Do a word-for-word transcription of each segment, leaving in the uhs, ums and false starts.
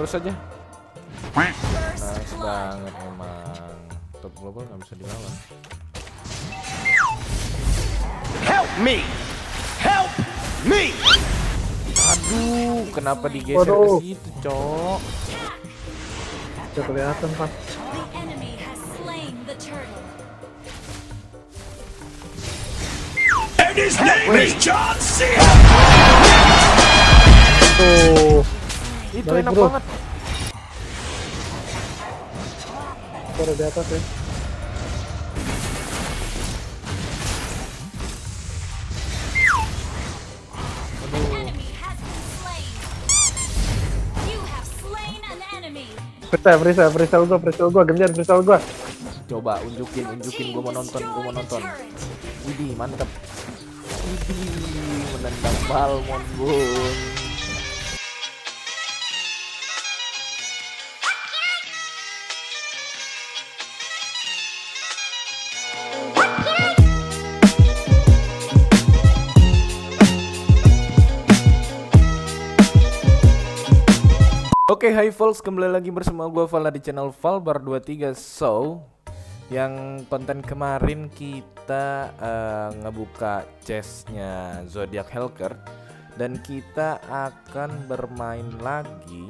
terus aja. Nice banget emang. Top global nggak bisa dilawan. Help me, help me. Aduh, kenapa digeser ke situ, cok? Tidak kelihatan, Pak. His name is John C. Tuh, itu enak banget. Ada di atas ya. Freestyle, freestyle, freestyle gua, freestyle gua, genjar, freestyle gua. Coba unjukin, unjukin, gua mau nonton, gua mau nonton. Widih, mantep. Widih, menendang Balmond, Bung. Oke, okay, hi folks, kembali lagi bersama gue Falbar di channel Falbar dua puluh tiga. So, yang konten kemarin kita uh, ngebuka chestnya Zodiac Helcurt, dan kita akan bermain lagi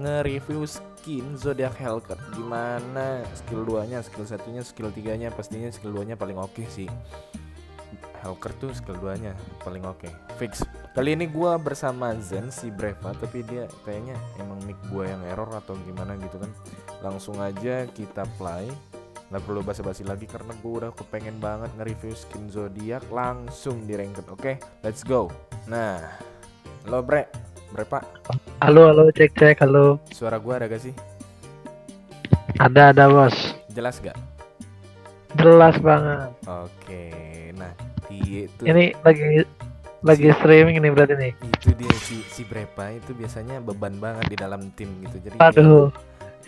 nge-review skin Zodiac Helcurt. Gimana skill dua nya, skill satunya, skill tiga nya, pastinya skill dua nya paling oke okay sih. Helcurt tuh skill dua nya paling oke okay. Fix. Kali ini gue bersama Zen si Breva, tapi dia kayaknya emang mic gue yang error atau gimana gitu kan. Langsung aja kita play, nggak perlu basa-basi lagi karena gue udah kepengen banget nge-review skin Zodiac langsung di ranked. Oke, okay? Let's go. Nah, halo Bre, Breva. Halo, halo, cek cek, halo. Suara gue ada gak sih? Ada, ada bos. Jelas gak? Jelas banget. Oke, okay. Nah itu ini lagi lagi si, streaming nih berarti nih. Itu dia si, si Breva itu biasanya beban banget di dalam tim gitu. Jadi aduh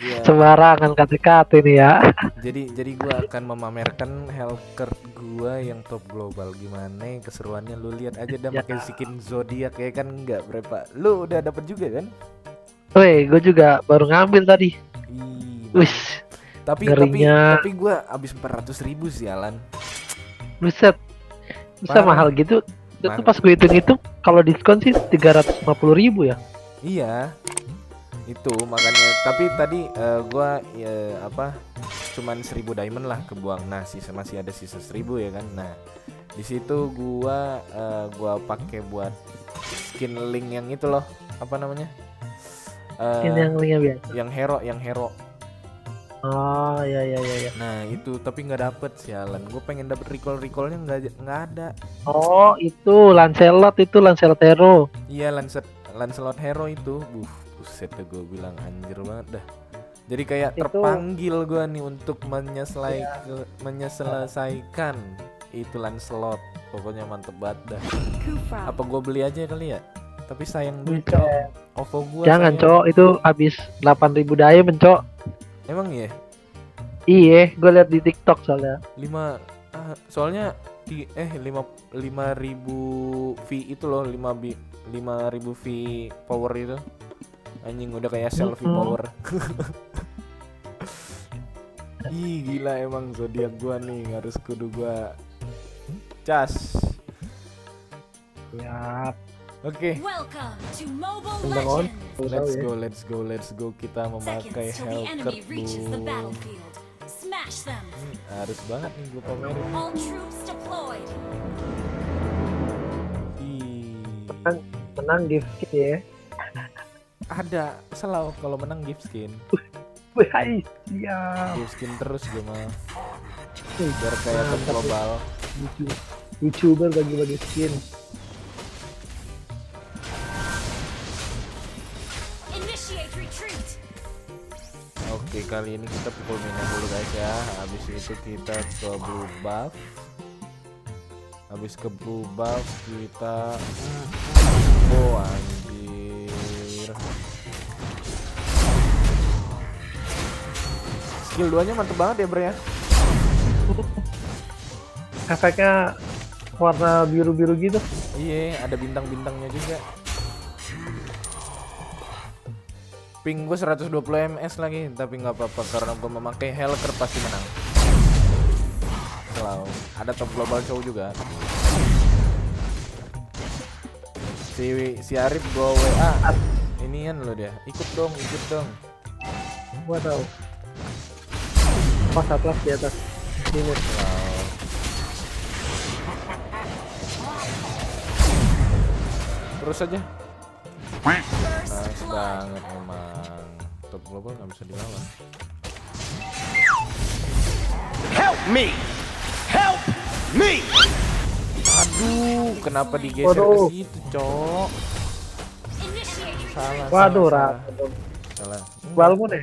ya, sembarangan kata-kata ini ya. Jadi jadi gua akan memamerkan Helcurt gua yang top global. Gimana keseruannya, lu lihat aja dah ya. Pakai skin Zodiac ya kan, enggak Breva? Lu udah dapet juga kan? Woi, gua juga baru ngambil tadi. Wis. Tapi ngerinya. tapi tapi gua habis empat ratus ribu sialan. Buset. Bisa mahal gitu. Itu pas gue hitung-hitung kalau diskon sih tiga ratus lima puluh ribu ya. Iya. Itu makanya, tapi tadi uh, gua ya, apa cuman seribu diamond lah kebuang. Nah, sisa masih ada sisa seribu ya kan. Nah, di situ gua uh, gua pakai buat skin link yang itu loh. Apa namanya? Uh, skin yang linknya biasa. Yang hero, yang hero. Oh ya ya ya ya. Nah itu tapi nggak dapet sialan. Gue pengen dapet recall recallnya nggak nggak ada. Oh itu Lancelot itu Lancelot hero. Iya Lancelot Lancelot hero itu. Buh buset deh gue bilang anjir banget dah. Jadi kayak itu terpanggil gue nih untuk menyeselai ya. menyeselesaikan itu Lancelot. Pokoknya mantep banget dah. Apa gue beli aja kali ya? Tapi sayang dulu cok. Ovo gue. Jangan cok, itu habis delapan ribu diamond cok. Emang ya? Iya, gue lihat di TikTok soalnya. lima ah, soalnya di, eh lima ribu V itu loh, lima ribu V power itu. Anjing udah kayak selfie mm-hmm. power. Ih, gila emang Zodiac gua nih, harus kudu gua cas. Siap. Oke. Okay. Let's go, let's go, let's go. Kita memakai Helcurt. Hmm, harus banget nih gue pamerin. Menang, menang gift skin ya. Ada selalu kalau menang gift skin. Wih, siap. Gift skin terus gue mah. Biar kayak top global. YouTuber bagi-bagi skin. Oke, kali ini kita pukul minion dulu guys ya. Habis itu kita ke blue buff. Habis ke blue buff kita oh anjir. Skill dua nya mantep banget ya Bre ya. Efeknya warna biru-biru gitu. Iya, ada bintang-bintangnya juga. Ping gue seratus dua puluh M S lagi, tapi nggak apa-apa karena gue memakai Helcurt pasti menang. Kalau ada top global show juga. Si si Arif gue W A. Inian lo dia, ikut dong, ikut dong. Gua tahu. Pas Atlas di atas. Timur. Wow. Terus aja. Nice banget emang. Top global nggak bisa dilawan. Help me, help me. Aduh, kenapa digeser ke situ, cok? Salah. Waduh, salah. Salah. Balmond ya?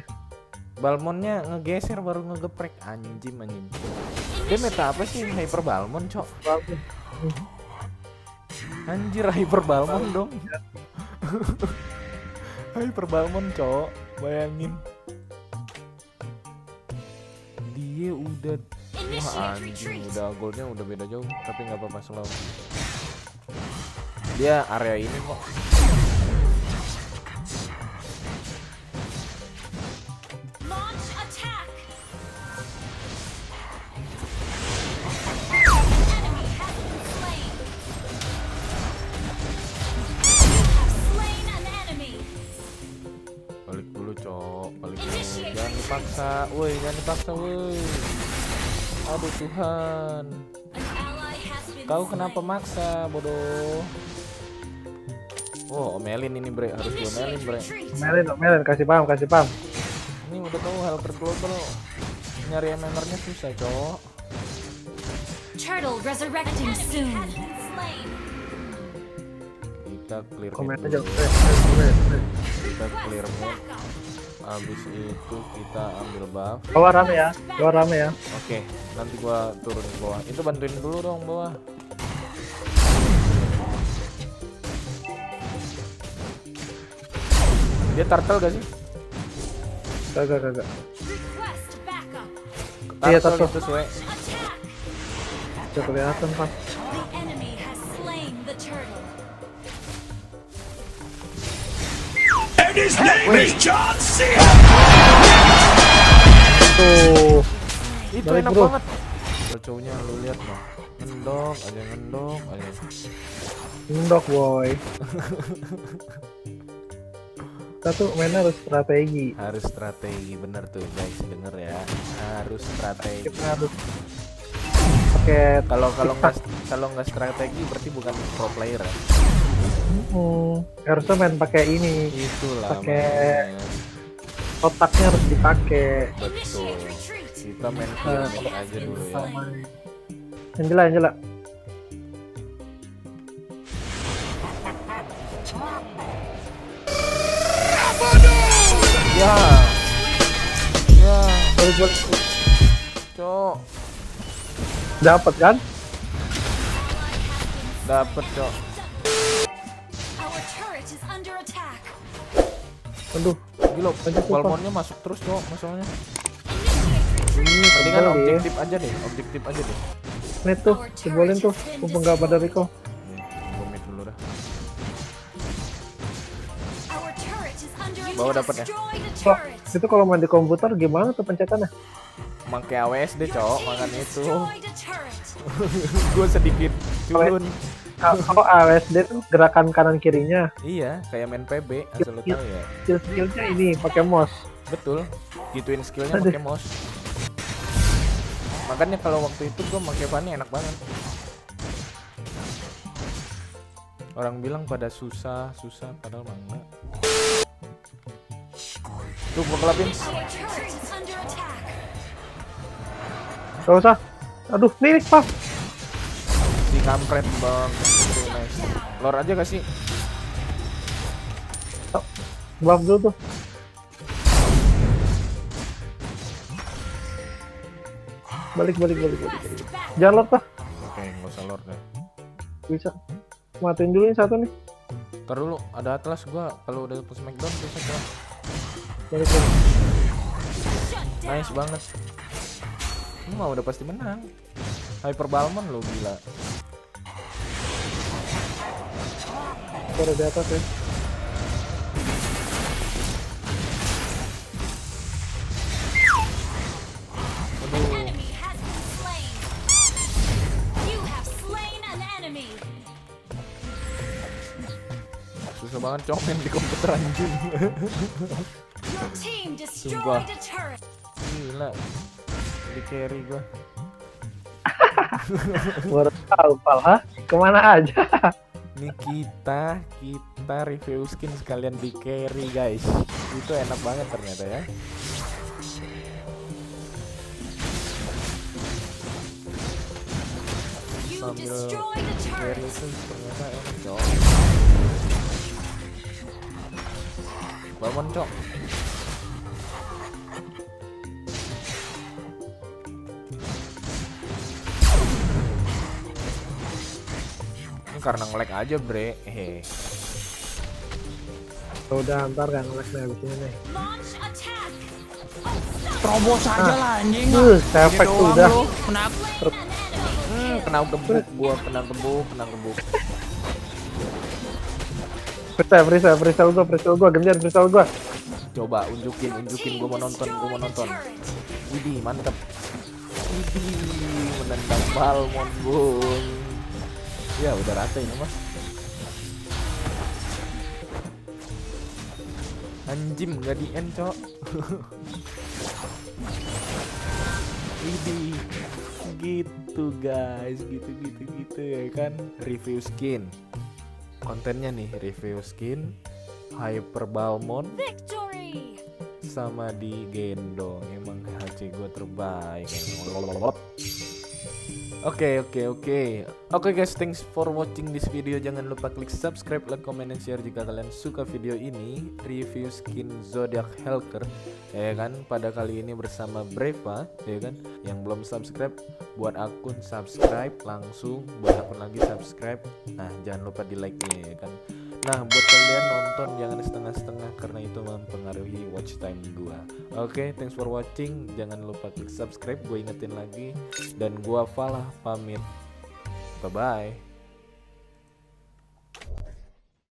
Balmondnya ngegeser baru ngegeprek, anjim anjim. Dia meta apa sih? Hyper Balmond, cok. Anjir, Hyper Balmond dong. Hyper Balmond, cok. Bayangin. Dia udah, wah anjing, udah goalnya udah beda jauh, tapi nggak apa-apa slow. Dia area ini kok. Balik dulu cok, balik dulu. Jangan dipaksa, woi, jangan dipaksa, woi. Aduh Tuhan, kau kenapa maksa bodoh? Oh, omelin ini bre, harus diomelin bre. Omelin, omelin, kasih paham, kasih paham. Ini udah tahu hal terglobal, nyari M M R-nya susah cowok. Kita clear komen aja, kita clear mode. Habis itu kita ambil buff. Bawah rame ya, bawah rame ya. Oke, nanti gua turun ke bawah. Itu bantuin dulu dong bawah. Dia turtle gak sih? Kagak, kagak. Iya, turtle sesuai. Coba kelihatan pak. His name is John C. Tuh, itu enak banget. Cowoknya lu lihat mah, ngendok aja, ngendok aja, ngendok boy. Satu main harus strategi, harus strategi bener tuh guys, denger ya, harus strategi. Oke, kalau kalau nggak kalau nggak strategi berarti bukan pro player. Hmm, harusnya main pakai ini, itulah pakai otaknya harus dipakai. Betul. Kita main uh, aja dulu ya. Anjela, Anjela. Ya. Ya, balik-balik. Cok. Dapat kan? Dapat, cok. Aduh, gila, Balmondnya masuk terus cok, masalahnya. Ini kan objektif aja deh, objektif aja deh. Nih tuh, jebolin tuh, mumpung gak pada Rico. Bomit dulu dah. Bawa dapet ya. Kok, itu kalau main di komputer gimana tuh pencetannya? Pakai A W S D cok, makan itu. Gue sedikit culun. Kalau A W S D tuh gerakan kanan kirinya. Iya, kayak main P B, asal lo tau ya. Skill skillnya ini pakai mouse. Betul, gituin skillnya pakai mouse. Makanya kalau waktu itu gue pakai Fanny enak banget. Orang bilang pada susah, susah padahal enggak. Tuh gue kelapin. Gak usah. Aduh, nih pas. Kampret bang, nice. Lore aja gak sih? Oh, buff dulu tuh. Balik, balik, balik, balik. Jangan lore lah. Oke, nggak usah lore deh. Bisa. Matiin dulu ini satu nih. Ntar dulu, ada Atlas gua. Kalau udah push McDonald bisa jalan. Balik, balik. Nice banget. Mau udah pasti menang. Hyper Balmond lo gila. Udah di atas ya. susah banget komen di komputer anjing. Sumpah gila di carry gua. Baru tahu pal, ha? Kemana aja? Nih kita kita review skin sekalian di carry guys. Itu enak banget ternyata ya. Sambil carry itu ternyata enak cok. Balmond cok. Karena nge-lag aja bre, hehe. Udah ntar gak nge-lag nih abis ini nih. Terobos aja lah anjing. Uh, efek udah. Kena gebuk gua, kena gebuk, kena gebuk. Freestyle, freestyle, freestyle gua, freestyle gua, genjar freestyle gua. Coba unjukin, unjukin gua mau nonton, gua mau nonton. Widih, mantep. Widih, menendang Balmond bung. Ya udah rata ini mah. Anjim nggak di end cok. Ini gitu guys, gitu gitu gitu ya kan. Review skin. Kontennya nih review skin, Hyper Balmond, Victory, sama di Gendong. Emang H C gue terbaik. Oke okay, oke okay, oke okay. Oke okay, guys, thanks for watching this video. Jangan lupa klik subscribe, like, comment, dan share jika kalian suka video ini. Review skin Zodiac Helcurt ya kan, pada kali ini bersama Breva ya kan. Yang belum subscribe buat akun subscribe langsung, buat akun lagi subscribe. Nah jangan lupa di like ya kan. Nah buat kalian nonton jangan setengah-setengah karena itu mempengaruhi watch time gua. Oke okay, thanks for watching. Jangan lupa klik subscribe, gue ingetin lagi. Dan gua Falah pamit. Bye bye.